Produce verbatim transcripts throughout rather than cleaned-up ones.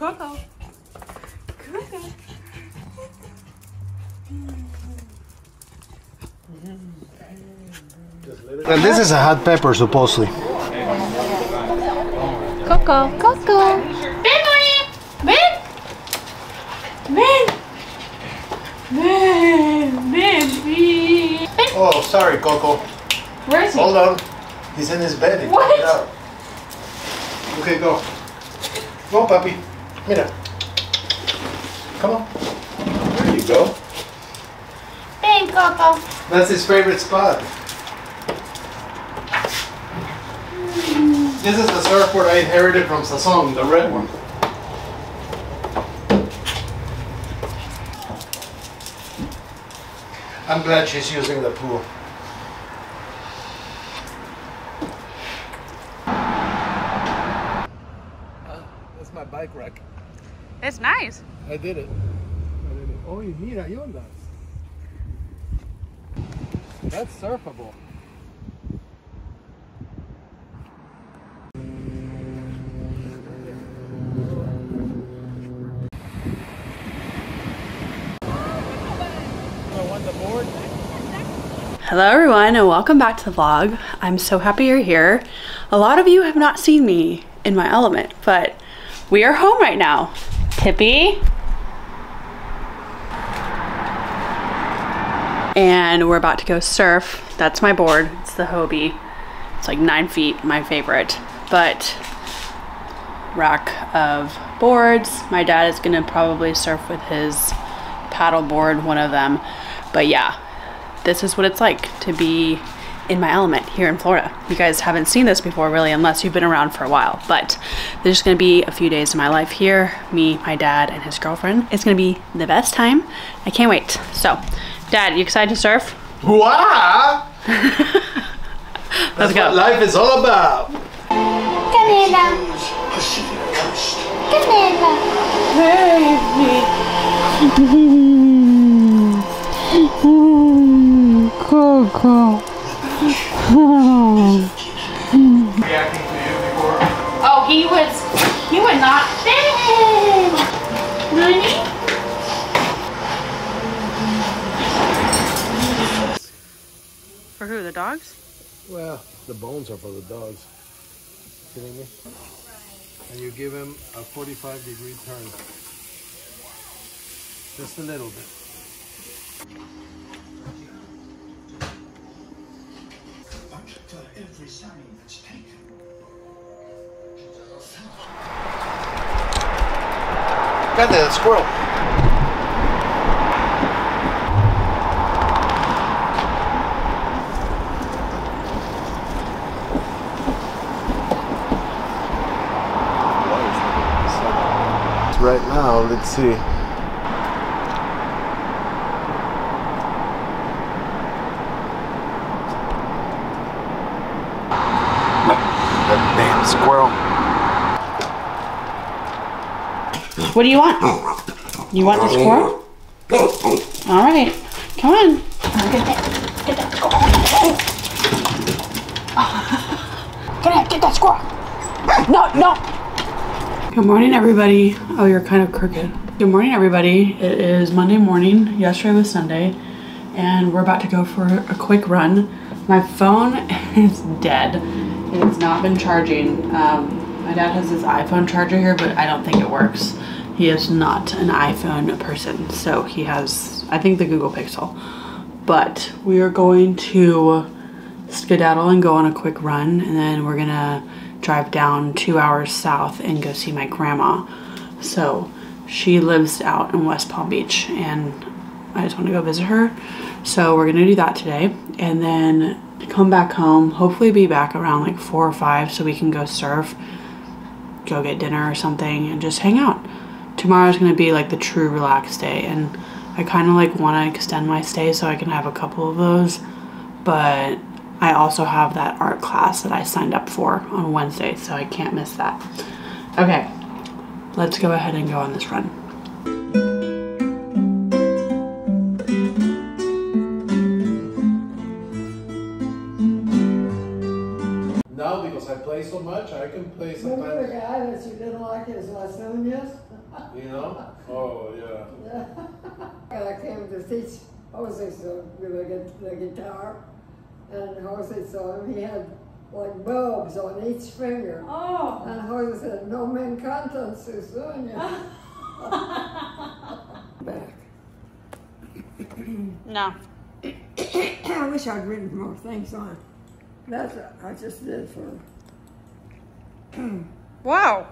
Coco. Coco. And this is a hot pepper, supposedly. Coco, Coco. Ben, Ben, Ben, Ben, Ben. Oh, sorry, Coco. Where is he? Hold on. He's in his bed. He what? Yeah. Okay, go. Go, puppy. Mira. Come on. There you go. Ben, Coco. That's his favorite spot. This is the surfboard I inherited from Sasong, the red one. I'm glad she's using the pool. Uh, that's my bike rack. It's nice. I did it. I did it. Oh, mira, yondas. That's surfable. Hello everyone and welcome back to the vlog. I'm so happy you're here. A lot of you have not seen me in my element, but we are home right now. Pippi. And we're about to go surf. That's my board, it's the Hobie. It's like nine feet, my favorite. But rack of boards. My dad is gonna probably surf with his paddle board, one of them, but yeah. This is what it's like to be in my element here in Florida. You guys haven't seen this before really, unless you've been around for a while, but there's gonna be a few days of my life here, me, my dad, and his girlfriend. It's gonna be the best time. I can't wait. So, Dad, you excited to surf? Wow! Let's go. That's what life is all about. Camila. Camila. Baby. Coco. Oh, he was, he would not fit. For who, the dogs? Well, the bones are for the dogs. You kidding me? And you give him a forty-five degree turn. Just a little bit. Got that squirrel. Right now, let's see. What do you want? You want the squirrel? All right, come on. Get that, get that squirrel. Oh. Get that, get that squirrel. No, no. Good morning, everybody. Oh, you're kind of crooked. Good morning, everybody. It is Monday morning. Yesterday was Sunday, and we're about to go for a quick run. My phone is dead. It's not been charging. Um, my dad has his iPhone charger here, but I don't think it works. He is not an iPhone person, so he has, I think, the Google Pixel. But we are going to skedaddle and go on a quick run, and then we're gonna drive down two hours south and go see my grandma. So she lives out in West Palm Beach, and I just wanna go visit her. So we're gonna do that today, and then come back home, hopefully be back around like four or five so we can go surf, go get dinner or something, and just hang out. Tomorrow's gonna be like the true relaxed day, and I kind of like want to extend my stay so I can have a couple of those, but I also have that art class that I signed up for on Wednesday, so I can't miss that. Okay, let's go ahead and go on this run. Now because I play so much, I can play sometimes. Remember the guy that you didn't like his last name, yes? You know? Oh, yeah. I came to teach Jose with a guitar, and Jose saw him. He had like bulbs on each finger. Oh! And Jose said, "No me encantan sus uñas." Back. No. I wish I'd written more things on. That's what I just did for her. Wow.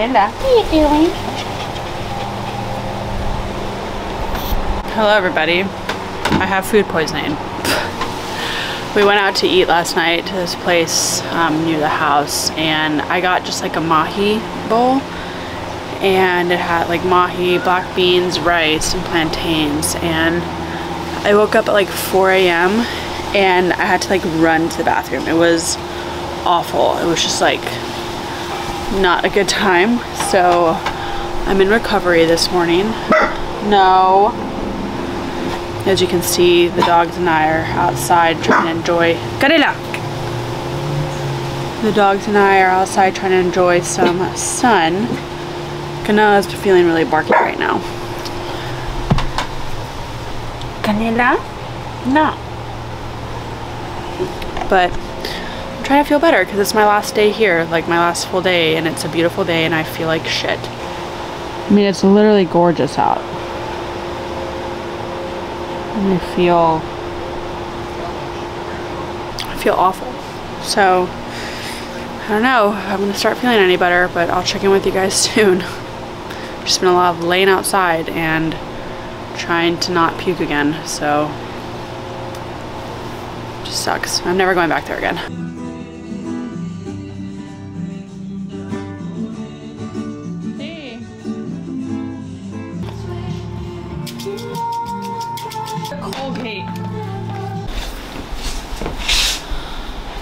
What are you doing? Hello everybody. I have food poisoning. We went out to eat last night to this place um, near the house, and I got just like a mahi bowl, and it had like mahi, black beans, rice, and plantains. And I woke up at like four A M and I had to like run to the bathroom. It was awful. It was just like not a good time. So I'm in recovery this morning. No. As you can see, the dogs and I are outside trying to enjoy Karela. The dogs and I are outside trying to enjoy some sun. Kanela is feeling really barky right now. Kanela? No. But trying to feel better because it's my last day here, like my last full day, and it's a beautiful day and I feel like shit. I mean, it's literally gorgeous out. And I feel I feel awful. So I don't know if I'm gonna start feeling any better, but I'll check in with you guys soon. Just been a lot of laying outside and trying to not puke again, so it just sucks. I'm never going back there again.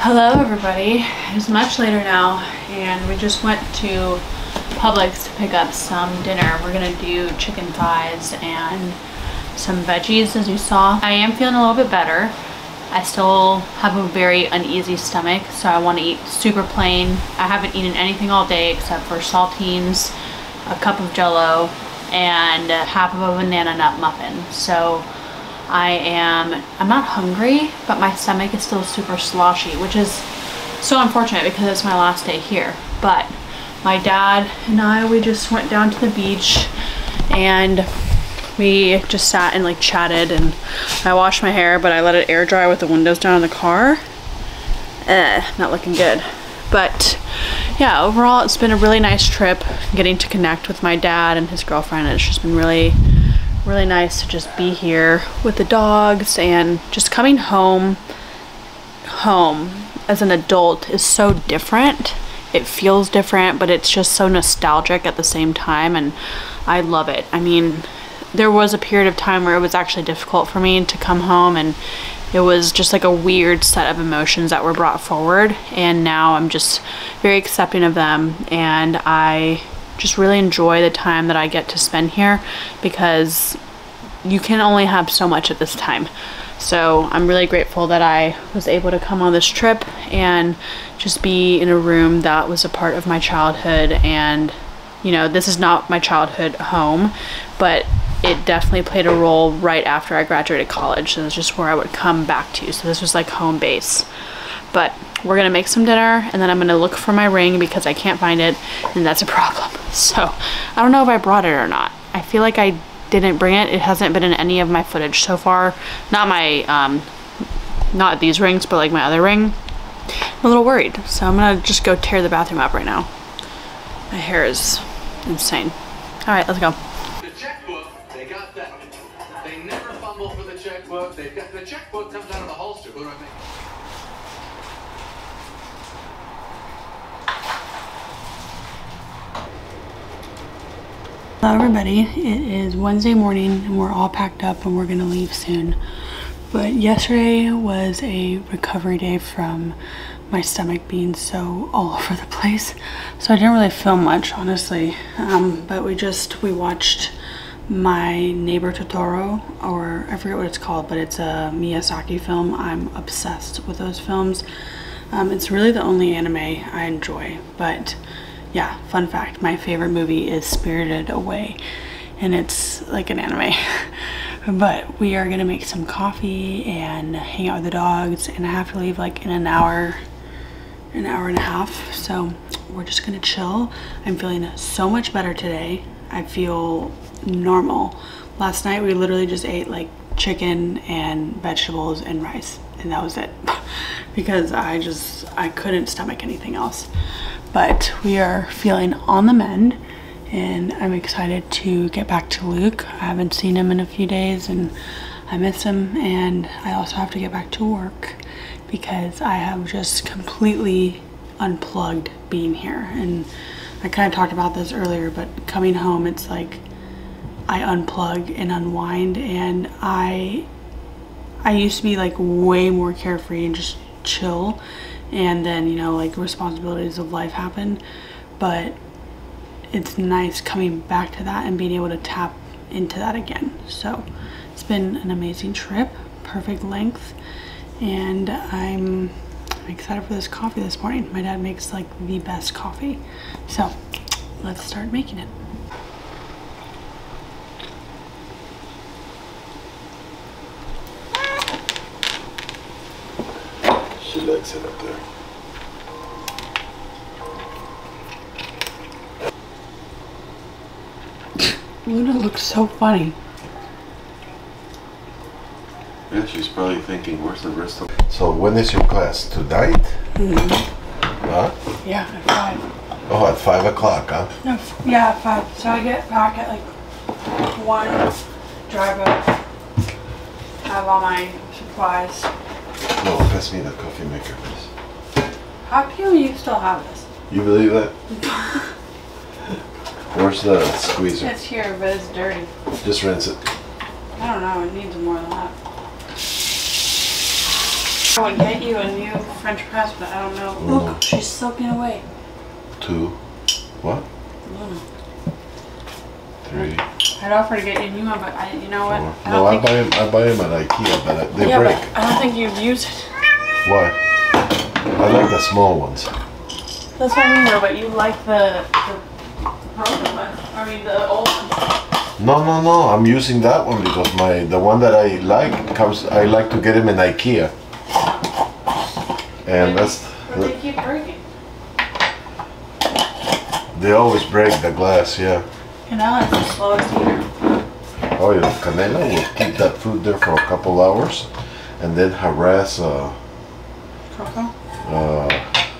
Hello everybody, it's much later now and we just went to Publix to pick up some dinner. We're gonna do chicken thighs and some veggies as you saw. I am feeling a little bit better. I still have a very uneasy stomach, so I want to eat super plain. I haven't eaten anything all day except for saltines, a cup of jello, and half of a banana nut muffin. So I am, I'm not hungry, but my stomach is still super sloshy, which is so unfortunate because it's my last day here. But my dad and I, we just went down to the beach and we just sat and like chatted, and I washed my hair, but I let it air dry with the windows down in the car. Eh, not looking good. But yeah, overall it's been a really nice trip, getting to connect with my dad and his girlfriend. It's just been really really nice to just be here with the dogs, and just coming home home as an adult is so different. It feels different, but it's just so nostalgic at the same time, and I love it. I mean, there was a period of time where it was actually difficult for me to come home, and it was just like a weird set of emotions that were brought forward, and now I'm just very accepting of them, and I just really enjoy the time that I get to spend here, because you can only have so much at this time. So I'm really grateful that I was able to come on this trip and just be in a room that was a part of my childhood. And you know, this is not my childhood home, but it definitely played a role right after I graduated college. So it's just where I would come back to. So this was like home base. But we're gonna make some dinner, and then I'm gonna look for my ring because I can't find it, and that's a problem. So I don't know if I brought it or not. I feel like I didn't bring it. It hasn't been in any of my footage so far. Not my, um, not these rings, but like my other ring. I'm a little worried, so I'm gonna just go tear the bathroom up right now. My hair is insane. All right, let's go. The checkbook, they got that. They never fumble for the checkbook. They've got the checkbook comes out of the holster. What do I make? Hello everybody, it is Wednesday morning and we're all packed up and we're gonna leave soon. But yesterday was a recovery day from my stomach being so all over the place. So I didn't really film much, honestly. Um, but we just, we watched My Neighbor Totoro, or I forget what it's called, but it's a Miyazaki film. I'm obsessed with those films. Um, it's really the only anime I enjoy, but yeah, fun fact, my favorite movie is Spirited Away, and it's like an anime. But we are gonna make some coffee and hang out with the dogs, and I have to leave like in an hour, an hour and a half, so we're just gonna chill. I'm feeling so much better today. I feel normal. Last night we literally just ate like chicken and vegetables and rice, and that was it. Because I just, I couldn't stomach anything else. But we are feeling on the mend, and I'm excited to get back to Luke. I haven't seen him in a few days and I miss him, and I also have to get back to work because I have just completely unplugged being here. And I kind of talked about this earlier, but coming home, it's like I unplug and unwind, and I I used to be like way more carefree and just chill, and then, you know, like responsibilities of life happen. But it's nice coming back to that and being able to tap into that again. So it's been an amazing trip, perfect length, and I'm excited for this coffee this morning. My dad makes like the best coffee, so let's start making it. She likes it up there. Luna looks so funny. Yeah, she's probably thinking, where's the rest of it? So when is your class? Tonight? Mm-hmm. Huh? Yeah, at five. Oh, at five o'clock, huh? No, yeah, at five. So I get back at like one, drive up, have all my supplies. No, pass me the coffee maker, please. How can you still have this? You believe that? Where's the squeezer? It's here, but it's dirty. Just rinse it. I don't know. It needs more than that. I would get you a new French press, but I don't know. Mm. Look, she's soaking away. Two. What? Luna. Three. I'd offer to get you a new one, but I, you know what? Four. I don't no, think I buy them. I buy them at Ikea, but I, they yeah, break. But I don't think you've used it. Why? I like the small ones. That's what I mean, though. But you like the. the I mean the old one. No, no, no. I'm using that one because my the one that I like comes. I like to get them in Ikea, and that's. But they keep breaking. They always break the glass, yeah. Canela is the slowest eater. Oh yeah, Canela will keep that food there for a couple hours, and then harass uh, Coco? uh,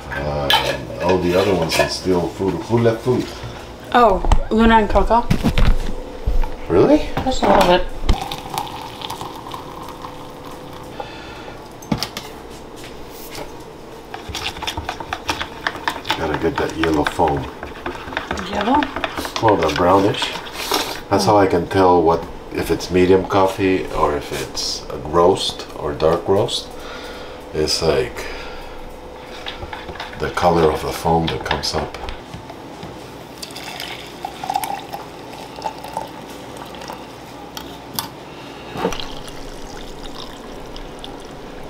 uh all the other ones and steal food. Who left food? Oh, Luna and Coco. Really? Just a little bit. Gotta get that yellow foam. Yellow? Well, the brownish. That's oh. how I can tell what if it's medium coffee or if it's a roast or dark roast. It's like the color of the foam that comes up.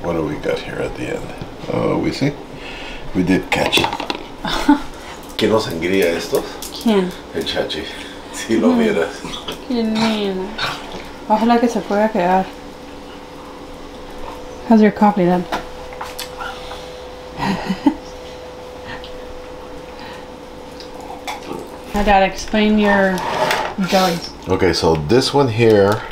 What do we got here at the end? Oh, we see? We did catch it. ¿Quién los engría estos? ¿Quién? El chachi. Si lo vieras. ¿Quién mira? Ojalá que se pueda quedar. How's your coffee then? My dad, explain your jellies. Okay, so this one here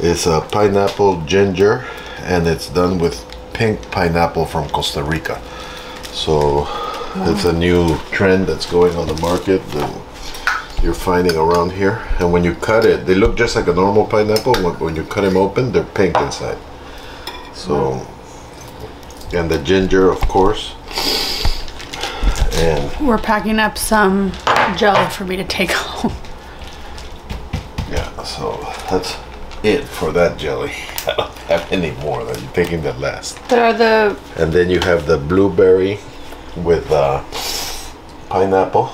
is a pineapple ginger. And it's done with pink pineapple from Costa Rica. So wow. It's a new trend that's going on the market that you're finding around here. And when you cut it, they look just like a normal pineapple. When you cut them open, they're pink inside. So, wow. And the ginger, of course. And we're packing up some gel for me to take home. that's it for that jelly. I don't have any more. That you're taking the last. But are the and then you have the blueberry with uh, pineapple.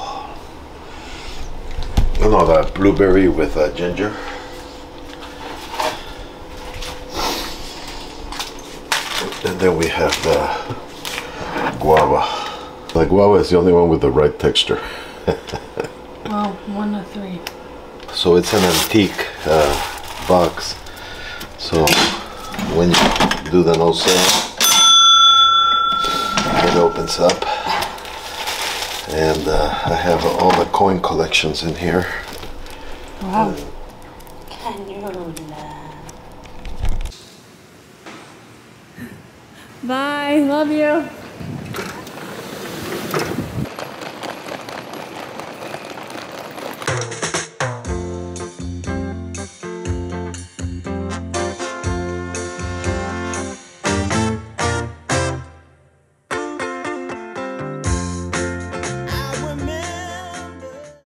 No, no, the blueberry with uh, ginger. And then we have the guava. The guava is the only one with the right texture. Well, one of three. So it's an antique uh, box. So when you do the no sale, it opens up. And uh, I have all the coin collections in here. Wow. Bye, love you.